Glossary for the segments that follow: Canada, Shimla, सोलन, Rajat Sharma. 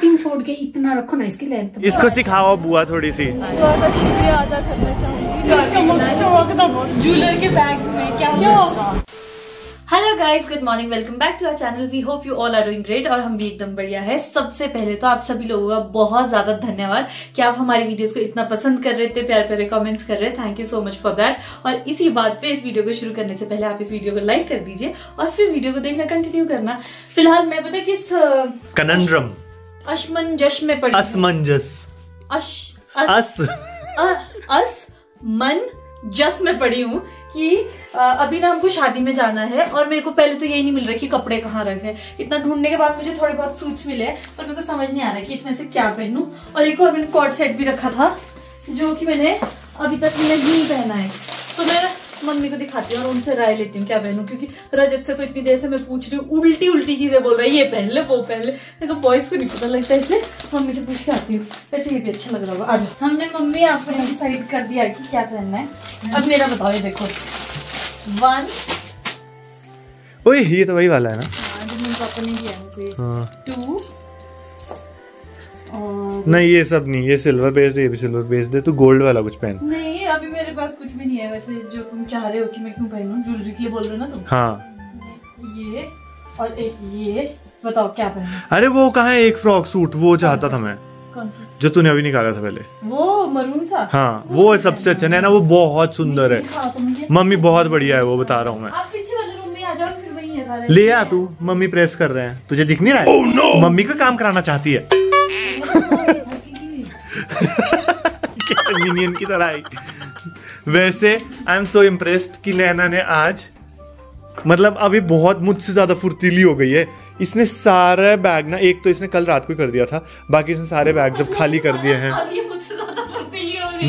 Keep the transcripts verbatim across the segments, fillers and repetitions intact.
Cutting छोड़ के इतना रखो ना, इसकी लेंथ तो इसको सिखाओ बुआ थोड़ी सी। तो शुक्रिया अदा करना चाहूंगी जूलर के बैग में क्या क्या होगा। Hello guys, good morning, welcome back to our channel. We hope you all are doing great और हम भी एकदम बढ़िया है। सबसे पहले तो आप सभी लोगों का बहुत ज्यादा धन्यवाद कि आप हमारी वीडियोस को इतना पसंद कर रहे थे, प्यार प्यारे कमेंट्स कर रहे। Thank you so much for that. और इसी बात पे इस वीडियो को शुरू करने से पहले आप इस वीडियो को लाइक कर दीजिए और फिर वीडियो को देखना कंटिन्यू करना। फिलहाल मैं पता किस कनंड्रम असमंजस में पड़ी, असमंजस असमंजस में पड़ी हूँ कि अभी ना हमको शादी में जाना है और मेरे को पहले तो यही नहीं मिल रहा कि कपड़े कहाँ रखे। इतना ढूंढने के बाद मुझे थोड़े बहुत सूट्स मिले पर मेरे को समझ नहीं आ रहा कि इसमें से क्या पहनूं। और एक और मैंने कॉर्ड सेट भी रखा था जो कि मैंने अभी तक नहीं पहना है, तो मैं मम्मी को दिखाती हूँ और उनसे राय लेती हूँ क्या पहनूं, क्योंकि रजत से तो इतनी देर से मैं पूछ रही हूँ, उल्टी उल्टी चीजें बोल रहा है, ये पहन ले वो पहन ले। मेरे को बॉयज को नहीं पता लगता है, इसलिए मम्मी से पूछ के आती हूँ। वैसे ये भी अच्छा लग रहा होगा। आज हमने मम्मी आपको डिसाइड कर दिया कि क्या पहनना है। अब मेरा बताओ, ये देखो वन, ओए ये तो वही वाला है ना जो पापा ने दिया मुझे। टू, नहीं ये सब नहीं, ये सिल्वर बेस्ड है, ये भी सिल्वर बेस्ड है। तो गोल्ड वाला कुछ पहन। नहीं अभी मेरे पास कुछ भी नहीं है। वैसे जो तुम चाह रहे हो कि मैं क्यों पहनूं, ज्वेलरी के लिए बोल रहे हो ना तुम। हाँ ये और एक ये, बताओ क्या पहनूं। अरे वो कहाँ है एक फ्रॉक सूट, वो चाहता था मैं। कौन सा? जो तूने अभी निकाला था पहले, वो मरून सा। हाँ वो, वो सबसे अच्छा है ना, वो बहुत सुंदर है। मम्मी बहुत बढ़िया है वो, बता रहा हूँ मैं। ले आ तू, मम्मी प्रेस कर रहे हैं, तुझे दिख नहीं रहा है। मम्मी का काम कराना चाहती है मिनियन की तरह। वैसे आई एम सो इम्प्रेस्ड कि नैना ने आज मतलब अभी बहुत मुझसे ज्यादा फुर्तीली हो गई है। इसने सारे बैग ना, एक तो इसने कल रात को कर दिया था, बाकी इसने सारे बैग जब खाली कर दिए हैं।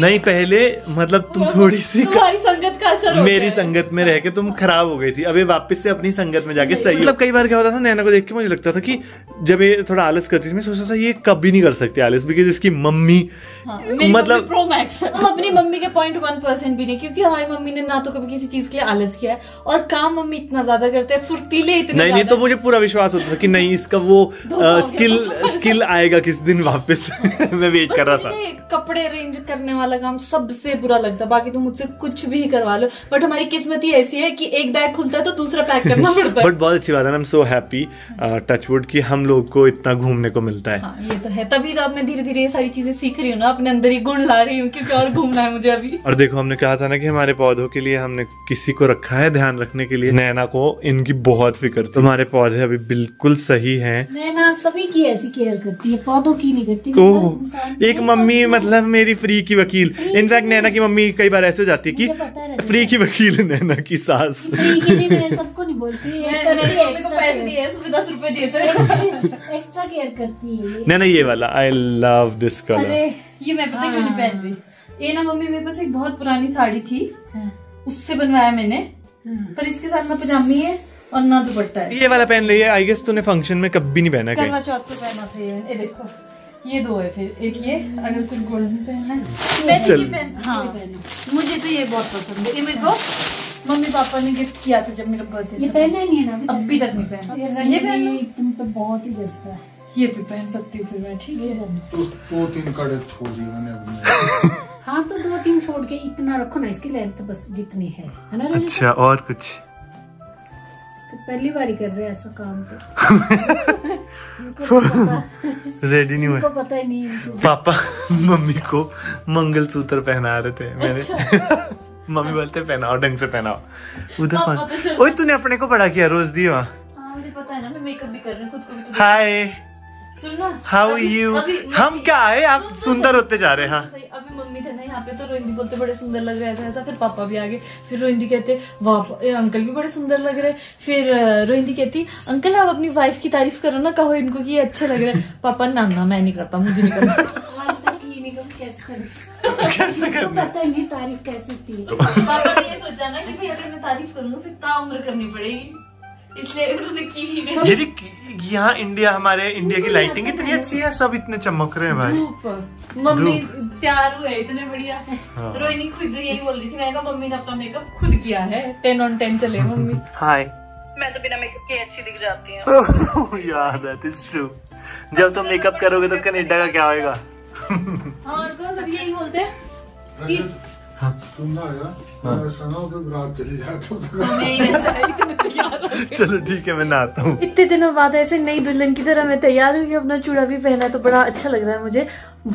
नहीं पहले मतलब तुम थोड़ी सी संगत का असर हो, मेरी संगत में रह के तुम खराब हो गई थी। अभी वापस से अपनी संगत में जाके सही। मतलब कई बार क्या होता था, नैना को देख के मुझे लगता था कि जब ये थोड़ा आलस करती थी, मैं सोचता था ये कभी नहीं कर सकती आलस, बिकॉज इसकी मम्मी मतलब प्रो मैक्स। हम अपनी मम्मी के पॉइंट वन परसेंट भी नहीं, क्योंकि हमारी मम्मी ने ना तो कभी किसी चीज के लिए आलस किया है और काम मम्मी इतना ज्यादा करते हैं, फुर्तीले इतने। नहीं तो मुझे पूरा विश्वास होता था कि नहीं इसका वो स्किल स्किल आएगा किस दिन वापस। मैं वेट कर रहा था। कपड़े अरेंज करने वाला काम सबसे बुरा लगता, बाकी तुम मुझसे कुछ भी करवा लो। बट हमारी किस्मत ही ऐसी है कि एक बैग खुलता है तो दूसरा पैक करना पड़ता है। बट बहुत अच्छी बात है, I am so happy touchwood कि हम लोग को इतना घूमने को मिलता है। हाँ, ये तो है, तभी तो अब मैं धीरे धीरे ये सारी चीजें सीख रही हूँ ना, अपने अंदर ही गुण ला रही हूँ, क्योंकि और घूमना है मुझे अभी। और देखो हमने कहा था ना कि हमारे पौधों के लिए हमने किसी को रखा है ध्यान रखने के लिए। नैना को इनकी बहुत फिक्र थी। तुम्हारे पौधे अभी बिल्कुल सही है। नैना सभी की ऐसी केयर करती है, पौधों की नहीं करती। एक मम्मी मतलब मेरी फ्री की वकील। इनफैक्ट नैना की मम्मी कई बार ऐसे हो जाती है कि फ्री की वकील नैना की सास। सबको नहीं बोलती है, मेरे को पैसे दिए सुबह दस रुपए दिए थे, एक्स्ट्रा केयर करती है नैना। ये वाला आई लव दिस कलर। ये मैं पता क्यों नहीं पहन रही, ये ना मम्मी मेरे पास एक बहुत पुरानी साड़ी थी उससे बनवाया मैंने, पर इसके साथ ना पजामी है और ना दुपट्टा है। ये वाला पहन ले, आई गेस तूने फंक्शन में कभी नहीं पहना। करवा चौथ पे पहना था ये। ये देखो ये दो है, फिर एक ये अगर सिर्फ गोल्ड में पहनना है। मैं ये पहन, हाँ मुझे तो ये बहुत पसंद है। ये मेरे को मम्मी पापा ने गिफ्ट किया था जब मेरा बर्थडे। ये पहना ही नहीं है ना, अभी तक नहीं पहना। ये पहनो, तुम तो बहुत ही जस्ता है। ये भी पहन सकती हूँ फिर मैं, ठीक है। दो तीन कड़े छोड़ दिए मैंने अभी। हाँ तो दो तीन छोड़ के इतना रखो ना, इसकी लेंथ बस जितनी है। अच्छा और कुछ, पहली बार कर रहे हैं ऐसा काम तो। रेडी नहीं हुआ, पता ही नहीं। पापा मम्मी को मंगलसूत्र पहना रहे थे मेरे। अच्छा। मम्मी बोलते पहनाओ ढंग से पहनाओ। उधर ओए तूने अपने को बड़ा किया रोज दी। हाँ मुझे पता है ना, मैं मेकअप भी कर रही हूँ खुद को भी। हाय सुनना, हाउ यू, हम क्या है आप सुंदर होते जा रहे हैं। हाँ अभी मम्मी थे ना यहाँ पे, तो रोहिंदी बोलते बड़े सुंदर लग रहे हैं ऐसा ऐसा। फिर पापा भी आ गए, फिर रोहिंदी कहते वाह अंकल भी बड़े सुंदर लग रहे। फिर रोहिंदी कहती अंकल आप अपनी वाइफ की तारीफ करो ना, कहो इनको कि ये अच्छे लग रहे। पापा ना ना मैं नहीं करता, मुझे नहीं करता। कैसे करूँ पता नहीं, तारीफ कैसे थी। पापा ने ये सोचा ना कि भाई अगर मैं तारीफ करूँगा फिर ताउम्र करनी पड़ेगी, इसलिए उन्होंने की ही नहीं। यहाँ इंडिया, हमारे इंडिया की लाइटिंग इतनी अच्छी है, सब इतने चमक रहे हैं भाई। मम्मी तैयार हुए इतने बढ़िया। हाँ। रोहिणी खुद यही बोल रही थी, मैंने कहा मम्मी ने अपना मेकअप खुद किया है, टेन ऑन टेन चले मम्मी। हाय मैं तो बिना मेकअप के अच्छी दिख जाती हूँ। यार दैट इज ट्रू। जब तुम मेकअप करोगे तो कनाडा का क्या होएगा? और यही बोलते हैं तुम ना रात चली जाते हो। चलो ठीक है मैं नहाता हूँ। इतने दिनों बाद ऐसे नई दुल्हन की तरह मैं तैयार हुई, अपना चूड़ा भी पहना तो बड़ा अच्छा लग रहा है मुझे।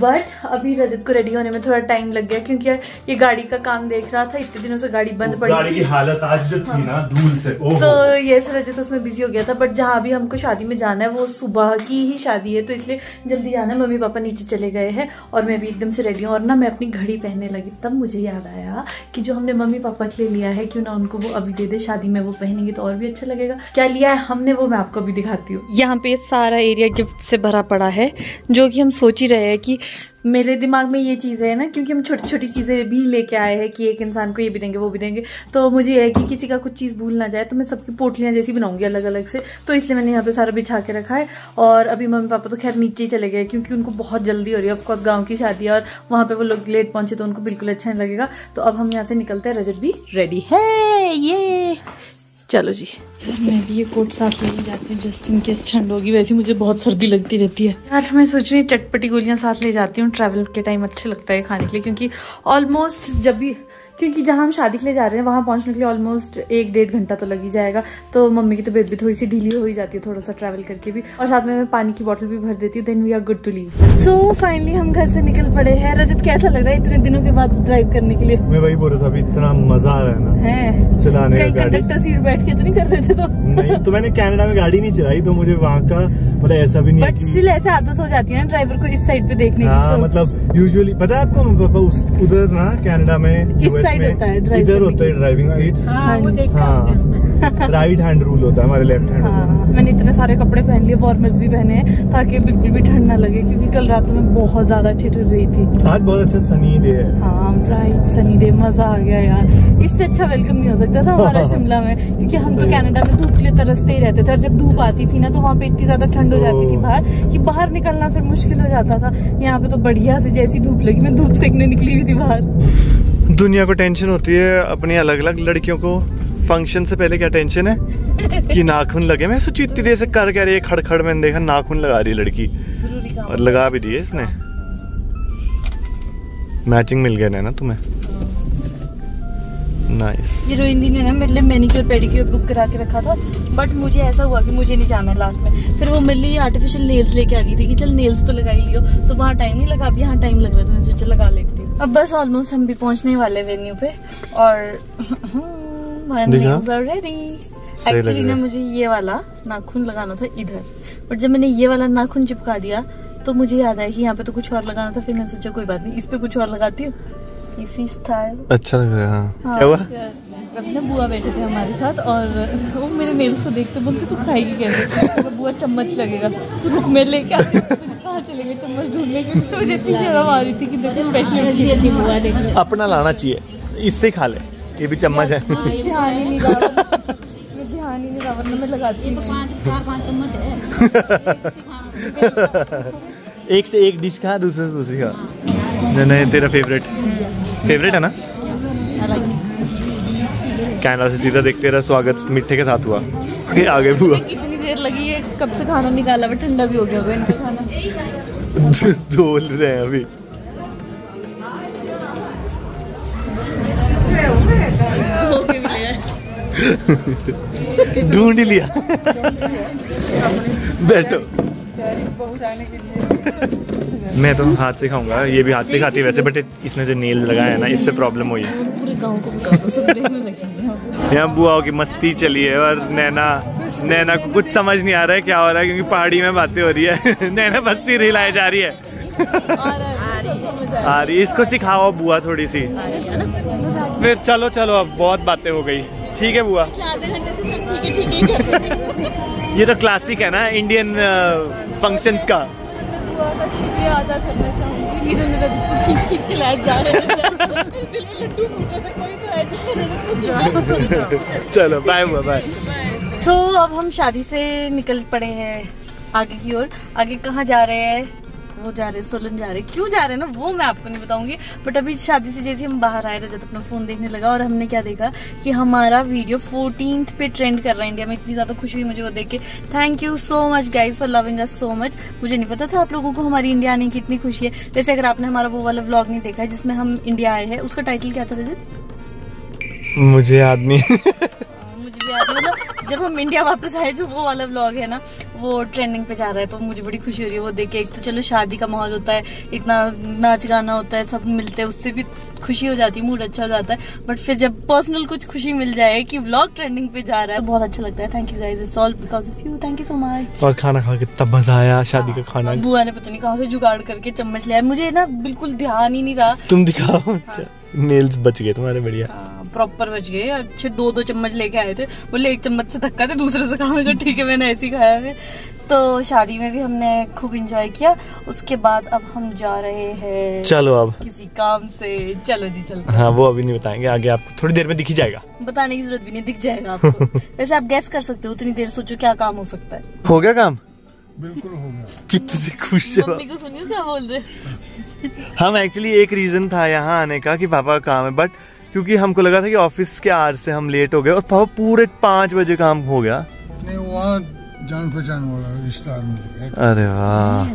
बट अभी रजत को रेडी होने में थोड़ा टाइम लग गया क्योंकि ये गाड़ी का काम देख रहा था, इतने दिनों से गाड़ी बंद पड़ी, गाड़ी की हालत आज जो थी ना धूल से, ओहो। तो ये रजत उसमें बिजी हो गया था। बट जहाँ भी हमको शादी में जाना है वो सुबह की ही शादी है तो इसलिए जल्दी जाना है। मम्मी पापा नीचे चले गए हैं और मैं भी एकदम से रेडी हूँ। और ना मैं अपनी घड़ी पहनने लगी तब मुझे याद आया कि जो हमने मम्मी पापा के लिए लिया है क्यों ना उनको वो अभी दे दे, शादी में वो पहनेंगे तो और भी अच्छा लगेगा। क्या लिया है हमने वो मैं आपको अभी दिखाती हूँ। यहाँ पे सारा एरिया गिफ्ट से भरा पड़ा है जो कि हम सोच ही रहे हैं कि मेरे दिमाग में ये चीज़ है ना, क्योंकि हम छोटी छोटी चीज़ें भी लेके आए हैं कि एक इंसान को ये भी देंगे वो भी देंगे, तो मुझे यह है कि किसी का कुछ चीज़ भूल ना जाए तो मैं सबकी पोटलियाँ जैसी बनाऊंगी अलग अलग से, तो इसलिए मैंने यहाँ पे सारा बिछा के रखा है। और अभी मम्मी पापा तो खैर नीचे ही चले गए क्योंकि उनको बहुत जल्दी हो रही है, ऑफकोर्स गाँव की शादी है और वहाँ पर वो लोग लेट पहुँचे तो उनको बिल्कुल अच्छा नहीं लगेगा। तो अब हम यहाँ से निकलते हैं, रजत भी रेडी है, ये चलो जी। मैं भी ये कोट साथ ले जाती हूँ जस्ट इन केस ठंड होगी, वैसे मुझे बहुत सर्दी लगती रहती है। यार मैं सोच रही हूँ चटपटी गोलियाँ साथ ले जाती हूँ, ट्रैवल के टाइम अच्छा लगता है खाने के लिए, क्योंकि ऑलमोस्ट जब भी क्योंकि जहाँ हम शादी के लिए जा रहे हैं वहाँ पहुँचने के लिए ऑलमोस्ट एक डेढ़ घंटा तो लग ही जाएगा, तो मम्मी की तबीयत भी थोड़ी सी ढीली हो ही जाती है थोड़ा सा ट्रैवल करके भी। और साथ में मैं पानी की बोतल भी भर देती हूँ, then we are good to leave. So finally हम घर से निकल पड़े हैं। रजत कैसा लग रहा है इतने दिनों के बाद ड्राइव करने के लिए? मैं वही बोल रहा था, इतना मजा आ रहा है चलाने का। कंडक्टर सीट बैठ के तो नहीं कर रहे थे? तो मैंने कनाडा में गाड़ी नहीं चलाई तो मुझे वहाँ का मतलब ऐसा भी नहीं, बट स्टिल ऐसा आदत हो जाती है ना ड्राइवर को इस साइड पे देखने की। मतलब यूजुअली पता है आपको उधर ना कनाडा में होता है इधर होता है ड्राइविंग सीट, हाँ, वो देखा हाँ, राइट हैंड रूल होता है, हमारे लेफ्ट हैंड हाँ, होता है। मैंने इतने सारे कपड़े पहन लिए, वार्मर्स भी पहने हैं ताकि बिल्कुल भी ठंड ना लगे क्योंकि कल रात में बहुत ज्यादा ठिठुर रही थी। आज बहुत अच्छा सनी डे है, हाँ ब्राइट सनी डे, मजा आ गया यार। इससे अच्छा वेलकम नहीं हो सकता था हमारा शिमला में, क्योंकि हम तो कनाडा में धूप के लिए तरसते ही रहते थे और जब धूप आती थी ना तो वहाँ पे इतनी ज्यादा ठंड हो जाती थी बाहर कि बाहर निकलना फिर मुश्किल हो जाता था। यहाँ पे तो बढ़िया से जैसी धूप लगी मैं धूप सेकने निकली हुई थी बाहर। दुनिया को टेंशन होती है अपनी अलग अलग, लड़कियों को फंक्शन से पहले क्या टेंशन है कि नाखून लगे। मैं सोची इतनी देर से कर कह रही है खड़ खड़, मैंने देखा नाखून लगा रही है लड़की और लगा भी दिए इसने। मैचिंग मिल गया ना तुम्हें, नाइस। ये रोहिणी ने ना मेरे लिए मैनीक्योर पेडिक्योर बुक करा के रखा था बट मुझे ऐसा हुआ कि मुझे नहीं जाना है लास्ट में, फिर वो मेरे लिए आर्टिफिशियल नेल्स लेके आ गई थी कि चल नेल्स तो लगा ही लियो, तो वहाँ टाइम नहीं लगा, अब यहाँ टाइम लग रहा है तो मैंने सोचा लगा लेती। अब बस ऑलमोस्ट हम भी पहुंचने वाले वेन्यू पे और एक्चुअली ना मुझे ये वाला नाखून लगाना था इधर, बट जब मैंने ये वाला नाखून चिपका दिया तो मुझे याद आया कि यहाँ पे तो कुछ और लगाना था, फिर मैंने सोचा कोई बात नहीं इस पे कुछ और लगाती हूँ, इसी स्टाइल अच्छा लग रहा है। हाँ, क्या हुआ? अभी ना बुआ बैठे थे हमारे साथ और वो मेरे नेल्स को देखते बोलते तू खाएगी कैसे, तो बुआ चम्मच लगेगा तो रुक में लेके कहाँ चले गए चम्मच ढूंढने के लिए, मुझे इतनी शर्म आ रही थी कि देखो स्पेशल बुआ देख अपना लाना चाहिए, इससे खा ले, ये भी चम्मच है। ध्यान ही नहीं ध्यान ही नहीं रावर में लगाती तो पाँच चार पाँच चम्मच है, एक से एक डिश खा दूसरे से दूसरी खा। नहीं नहीं तेरा फेवरेट फेवरेट है ना, कैमरा से सीधा देखते रहा। स्वागत मीठे के साथ हुआ आगे, आगे हुआ। कितनी देर लगी है, कब से खाना निकाला, बट ठंडा भी हो गया होगा इनका खाना। धोल रहे हैं अभी। ढूंढ लिया बैठो मैं तो हाथ से खाऊंगा, ये भी हाथ से खाती है वैसे, बट इसने जो नेल लगाया है ना इससे प्रॉब्लम हुई है। पूरे गांव को यहाँ बुआओं की मस्ती चली है और नैना नैना को कुछ समझ नहीं आ रहा है क्या हो रहा है क्योंकि पहाड़ी में बातें हो रही है। नैना बस्ती रिलाई जा रही है आ रही, इसको सिखाओ बुआ थोड़ी सी। फिर चलो चलो अब बहुत बातें हो गई, ठीक है बुआ ये तो क्लासिक है ना इंडियन फंक्शंस का। का शुक्रिया अदा करना चाहूंगी, इन्होंने रजत को खींच खींच के लाए जा रहे हैं, दिल में लड्डू फूटा था कोई तो ऐसा। चलो बाय बुआ बाय। तो अब हम शादी से निकल पड़े हैं आगे की ओर, आगे कहाँ जा रहे हैं वो जा रहे, सोलन जा रहे, क्यों जा रहे ना वो मैं आपको नहीं बताऊंगी। बट अभी शादी से जैसे हम बाहर आए, रजत अपना फोन देखने लगा और हमने क्या देखा कि हमारा वीडियो फोर्टीन्थ पे ट्रेंड कर रहा है इंडिया में। इतनी ज्यादा खुशी हुई मुझे वो देख के। Thank you so much guys for loving us so much. मुझे नहीं पता था आप लोगों को हमारी इंडिया आने की इतनी खुशी है। जैसे अगर आपने हमारा वो वाला व्लॉग नहीं देखा है जिसमें हम इंडिया आए हैं, उसका टाइटल क्या था रजत? मुझे आदमी मुझे भी याद है, मतलब जब हम इंडिया वापस आए जो वो वाला व्लॉग है ना वो ट्रेंडिंग पे जा रहा है, तो मुझे बड़ी खुशी हो रही है वो देख के। एक तो चलो शादी का माहौल होता है, इतना नाच गाना होता है, सब मिलते हैं, उससे भी खुशी हो जाती है, मूड अच्छा हो जाता है। बट फिर जब पर्सनल कुछ खुशी मिल जाए कि व्लॉग ट्रेंडिंग पे जा रहा है, बहुत अच्छा लगता है। Thank you guys, it's all because of you, thank you so much. और खाना खा के तब मजा आया, शादी का खाना बुआ ने पता नहीं कहाँ से जुगाड़ करके चम्मच लिया, मुझे ना बिल्कुल ध्यान ही नहीं रहा। तुम दिखाओ, नेल्स बच गए तुम्हारे, बढ़िया प्रॉपर बच गए, अच्छे दो दो चम्मच लेके आए थे। बोले एक चम्मच से थक्का थे, दूसरे से खाने का ठीक है, मैंने ऐसे ही खाया है। तो शादी में भी हमने खूब इंजॉय किया। उसके बाद अब हम जा रहे हैं, चलो अब किसी काम से, चलो जी चलो। हाँ वो अभी नहीं बताएंगे, आगे आपको थोड़ी देर में दिख ही जाएगा, बताने की जरूरत भी नहीं, दिख जाएगा आपको। वैसे आप गैस कर सकते हो, उतनी देर सोचो क्या काम हो सकता है। हो गया काम? बिल्कुल हो गया। कितनी खुश है, मम्मी को सुनियो क्या बोल रहे। हम एक्चुअली एक रीजन था यहाँ आने का कि पापा का काम है, बट क्योंकि हमको लगा था कि ऑफिस के आर से हम लेट हो गए और पापा पूरे पाँच बजे काम हो गया। वहाँ जान पहचान वाला रिश्तेदार मिल गया। अरे वाह,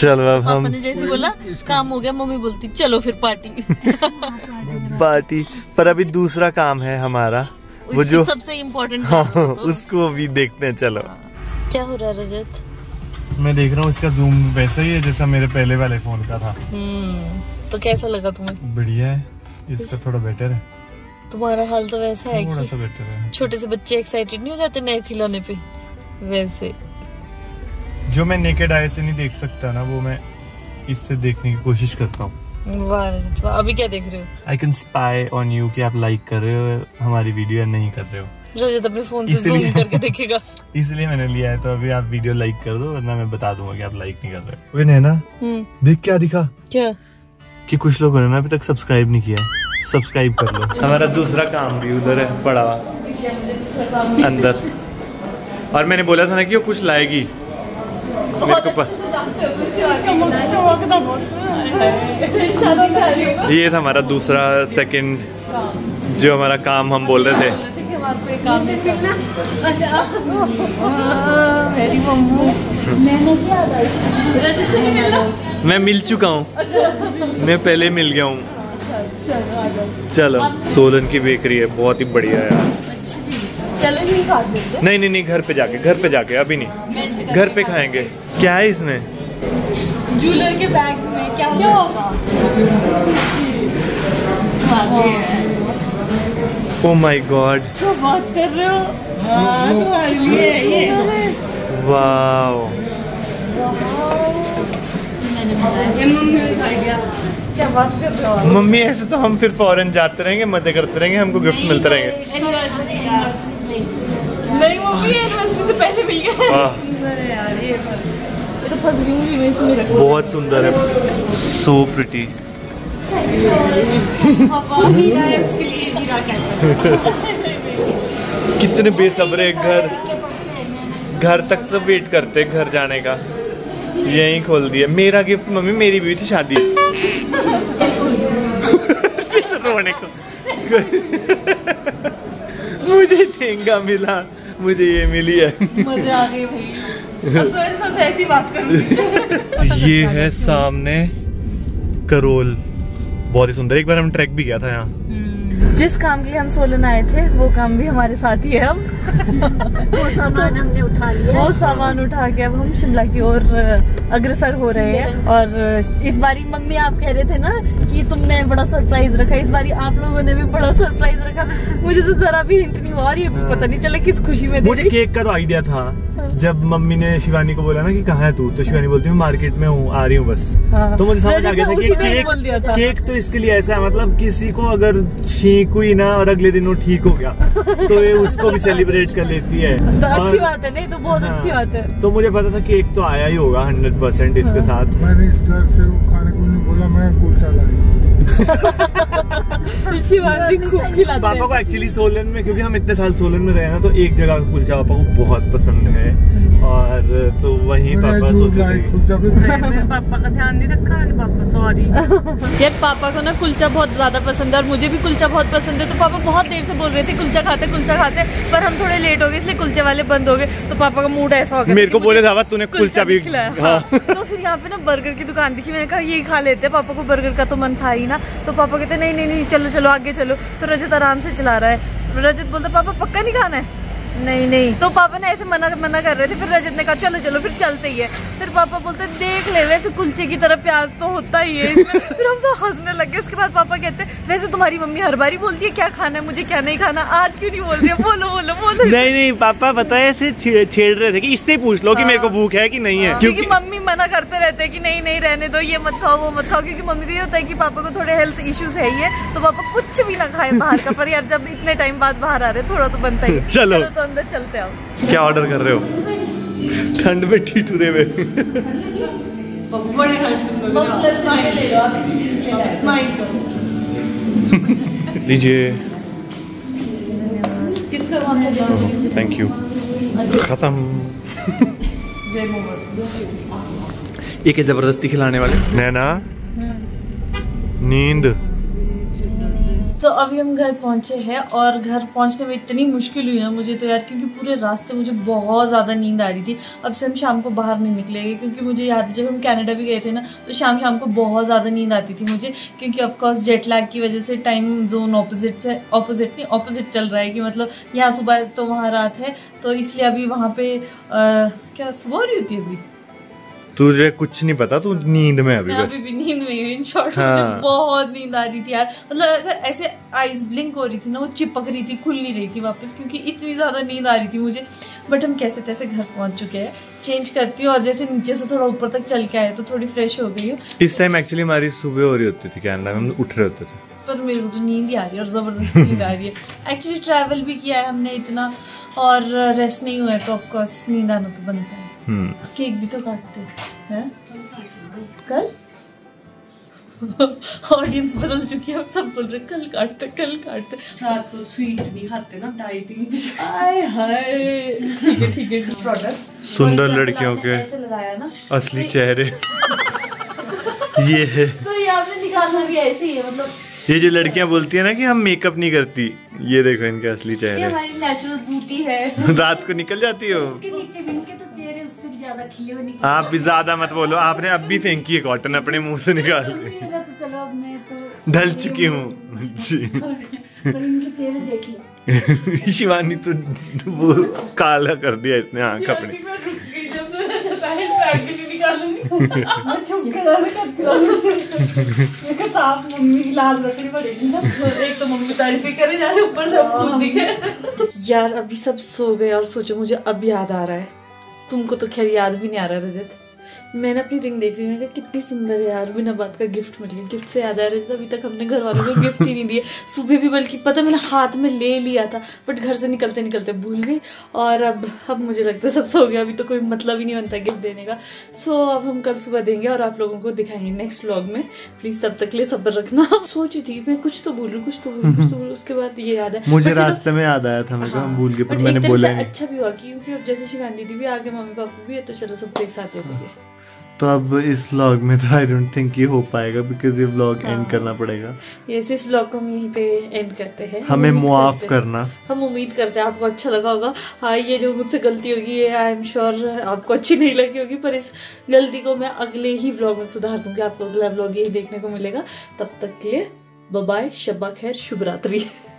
चलो अब हम ने जैसे बोला काम हो गया, मम्मी बोलती चलो फिर पार्टी पार्टी। पर अभी दूसरा काम है हमारा, वो जो सबसे इम्पोर्टेंट, हाँ, उसको भी देखते हैं। चलो क्या हो रहा है रजत? मैं देख रहा हूँ इसका जूम वैसा ही है जैसा मेरे पहले वाले फोन का था। हम्म, तो कैसा लगा तुम्हें? बढ़िया है, इसका थोड़ा बेटर है। तुम्हारा हाल तो वैसा है, थोड़ा सा बेटर है। छोटे से बच्चे एक्साइटेड नहीं हो जाते नए खिलौने पे? वैसे जो मैं नेकेड आई से नहीं देख सकता ना, वो मैं इससे देखने की कोशिश करता हूँ। वाह, अभी क्या देख रहे हो? I can spy on you कि आप लाइक कर रहे हो हमारी वीडियो या नहीं कर रहे हो। रजत अपने फोन से ज़ूम करके देखेगा, इसलिए मैंने लिया है। तो अभी आप वीडियो लाइक कर दो, वरना मैं बता दूंगा कि आप लाइक नहीं कर रहे। वे नैना, देख क्या दिखा? क्या कि कुछ लोगों ने अभी तक सब्सक्राइब नहीं किया है, सब्सक्राइब कर लो। हमारा दूसरा काम भी उधर है पड़ा अंदर, और मैंने बोला था ना कि वो कुछ लाएगी। ये था हमारा दूसरा सेकेंड जो हमारा काम, हम बोल रहे थे काम से मिलना। मेरी मम्मू, मैंने क्या रजत से मिला? मैं मिल चुका हूँ, मैं पहले मिल गया हूँ। चलो, सोलन की बेकरी है, बहुत ही बढ़िया यार। चलो नहीं खा सकते? नहीं नहीं नहीं, घर पे जाके, घर पे जाके, अभी नहीं, घर पे खाएंगे। क्या है इसमें? जूलर के बैग में क्या क्या होगा? Oh my God! तो बात कर रहे हो? ये ये वाओ! क्या बात कर रहे हो मम्मी? ऐसे तो हम फिर फॉरेन जाते रहेंगे, मजे करते रहेंगे, हमको गिफ्ट्स मिलते रहेंगे। नहीं मम्मी, एनिवर्सरी से पहले मिल गया। बहुत सुंदर है, सो प्रिटी। कितने बेसब्रे, घर घर तक तो वेट करते घर जाने का, यहीं खोल दिया। मेरा गिफ्ट मम्मी, मेरी भी थी शादी रोने को मुझे ठेंगा मिला, मुझे ये मिली है, मजा आ गया भाई। अब तो ऐसा ऐसी बात कर। ये है सामने करोल, बहुत ही सुंदर। एक बार हम ट्रैक भी गया था यहाँ। जिस काम के लिए हम सोलन आए थे वो काम भी हमारे साथ ही है अब। वो सामान हमने उठा लिया, वो सामान उठा के अब हम शिमला की ओर अग्रसर हो रहे हैं। और इस बारी मम्मी आप कह रहे थे ना कि तुमने बड़ा सरप्राइज रखा, इस बारी आप लोगों ने भी बड़ा सरप्राइज रखा। मुझे तो जरा भी हिंट नहीं हुआ और ये पता नहीं चला किस खुशी में। मुझे केक का तो आइडिया था, जब मम्मी ने शिवानी को बोला ना कि कहाँ है तू, तो शिवानी बोलती है मार्केट में हूँ, आ रही हूँ बस। हाँ। तो मुझे समझ आ गया था कि केक, केक तो इसके लिए ऐसा है, मतलब किसी को अगर ठीक हुई ना और अगले दिन वो ठीक हो गया तो ये उसको भी सेलिब्रेट कर लेती है, तो अच्छी बात है। नहीं तो बहुत अच्छी बात है। तो मुझे पता था केक तो आया ही होगा हंड्रेड परसेंट इसके साथ। मैंने इस घर से खाने को ने बोला मैं कुलचा लाया। शिवानी खूब खिलाते हैं पापा को एक्चुअली सोलन में, क्योंकि हम इतने साल सोलन में रहे ना, तो एक जगह का कुलचा पापा को बहुत पसंद है और तो वही पापा सोचते हैं। पापा का ध्यान नहीं रखा है पापा, सॉरी। यार पापा को ना कुलचा बहुत ज्यादा पसंद है और मुझे भी कुलचा बहुत पसंद है, तो पापा बहुत देर से बोल रहे थे कुलचा खाते कुलचा खाते, पर हम थोड़े लेट हो गए इसलिए कुलचे वाले बंद हो गए। तो पापा का मूड ऐसा हो गया मेरे को बोले दावा तूने कुलचा भी खिलाया। हाँ। तो फिर यहाँ पे ना बर्गर की दुकान दिखी, मैंने कहा ये खा लेते हैं, पापा को बर्गर का तो मन था ही ना। तो पापा कहते नहीं नहीं नहीं चलो चलो आगे चलो। तो रजत आराम से चला रहा है, रजत बोलता पापा पक्का नहीं खाना है, नहीं नहीं। तो पापा ने ऐसे मना मना कर रहे थे, फिर रजत ने कहा चलो चलो फिर चलते ही है। फिर पापा बोलते देख ले वैसे कुलचे की तरह प्याज तो होता ही है इसमें। फिर हम सब हंसने लग गए। उसके बाद पापा कहते वैसे तुम्हारी मम्मी हर बारी बोलती है क्या खाना है मुझे क्या नहीं खाना, आज क्यों नहीं बोलती है, बोलो बोलो बोलो। नहीं नहीं पापा पता है ऐसे छेड़ रहे थे कि इससे पूछ लो कि मेरे को भूख है कि नहीं है, क्योंकि मम्मी मना करते रहते हैं कि नहीं नहीं रहने दो ये मत खाओ वो मत खाओ, क्योंकि मम्मी को ये होता है कि पापा को थोड़े हेल्थ इश्यूज है ये, तो पापा कुछ भी ना खाए बाहर का। पर यार जब इतने टाइम बाद बाहर आ रहे थोड़ा तो बनता ही। चलो तो अंदर चलते आओ। क्या ऑर्डर कर रहे हो ठंड में ठिठुरे में? लीजिए थैंक यू खत्म। ये के जबरदस्ती खिलाने वाले नैना नींद। तो so, अभी हम घर पहुंचे हैं और घर पहुंचने में इतनी मुश्किल हुई ना मुझे तो यार, क्योंकि पूरे रास्ते मुझे बहुत ज़्यादा नींद आ रही थी। अब से हम शाम को बाहर नहीं निकलेंगे, क्योंकि मुझे याद है जब हम कनाडा भी गए थे ना तो शाम शाम को बहुत ज़्यादा नींद आती थी मुझे, क्योंकि ऑफकोर्स जेट लैग की वजह से टाइम जोन ऑपोजिट से ऑपोजिट नहीं ऑपोजिट चल रहा है कि मतलब यहाँ सुबह तो वहाँ रात है, तो इसलिए अभी वहाँ पे आ, क्या सुबह हो रही होती है अभी तुझे कुछ नहीं पता, तू नींद में अभी बस। अभी भी नींद में इन शॉर्ट। हाँ। मुझे बहुत नींद आ रही थी यार, मतलब अगर ऐसे आइस ब्लिंक हो रही थी ना वो चिपक रही थी, खुल नहीं रही थी वापस, क्योंकि इतनी ज्यादा नींद आ रही थी मुझे। बट हम कैसे तैसे घर पहुंच चुके हैं, चेंज करती हूँ और जैसे नीचे से थोड़ा ऊपर तक चल के आए तो थोड़ी फ्रेश हो गई हूँ। इस टाइम एक्चुअली हमारी सुबह हो रही होती थी कैनेडा में, हम उठ रहे होते थे, पर मेरे को तो नींद ही आ रही है और जबरदस्त नींद आ रही है। एक्चुअली ट्रैवल भी किया है हमने इतना और रेस्ट नहीं हुआ है, तो ऑफकोर्स नींद आना तो बनता है। केक भी तो काटते हैं कल। ऑडियंस बदल चुकी है, अब सब बोल रहे कल काटते कल काटते। साथ तो स्वीट नहीं खाते ना, डाइटिंग भी। आय हाय ठीक है ठीक है। प्रोडक्ट सुंदर लड़कियों के ऐसे लगाया ना असली चेहरे ये है, तो ये आपने निकालना भी ऐसे ही है, मतलब ये जो लड़कियां बोलती है ना कि हम मेकअप नहीं करती, ये देखो इनके असली चेहरे, हमारी नेचुरल ब्यूटी है। रात को निकल जाती हो आप भी, ज्यादा मत बोलो, आपने अब भी फेंकी है कॉटन अपने मुंह से निकाल के, ढल चुकी हूँ जी। शिवानी तो वो काला कर दिया इसने आंख अपने। यार अभी सब सो गए और सोचो मुझे अब याद आ रहा है, तुमको तो खैर याद भी नहीं आ रहा। रजत मैंने अपनी रिंग देखी, मैंने कहा कितनी सुंदर है यार, बिना बात का गिफ्ट मिल गया। गिफ्ट से याद आ रहा था अभी तक हमने घर वालों को गिफ्ट ही नहीं दिए, सुबह भी बल्कि पता मैंने हाथ में ले लिया था बट घर से निकलते निकलते भूल गई। और अब अब मुझे लगता है सब सो गया, अभी तो कोई मतलब ही नहीं बनता गिफ्ट देने का। सो अब हम कल सुबह देंगे और आप लोगों को दिखाएंगे नेक्स्ट व्लॉग में, प्लीज तब तक ले सब्र रखना। सोची थी मैं कुछ तो बोलूँ कुछ तो बोलूँ कुछ तो बोलूँ, उसके बाद ये याद है मुझे, रास्ते में याद आया था मैं भूल गई, पर मैंने बोला अच्छा भी हुआ क्योंकि अब जैसे शिवानी दीदी भी आगे मम्मी पापा भी है, तो चलो सब एक साथ होते। तो अब इस व्लॉग में तो आई डोंट थिंक ये हो पाएगा बिकॉज ये व्लॉग एंड करना पड़ेगा। यस इस व्लॉग को हम यहीं पे एंड करते हैं, हमें मुआफ करना। हम उम्मीद करते हैं आपको अच्छा लगा होगा। हाँ ये जो मुझसे गलती होगी ये आई एम श्योर आपको अच्छी नहीं लगी होगी, पर इस गलती को मैं अगले ही व्लॉग में सुधार दूंगी, आपको अगला व्लॉग यही देखने को मिलेगा। तब तक के लिए बाय बाय, शब्बा खैर, शुभ रात्रि।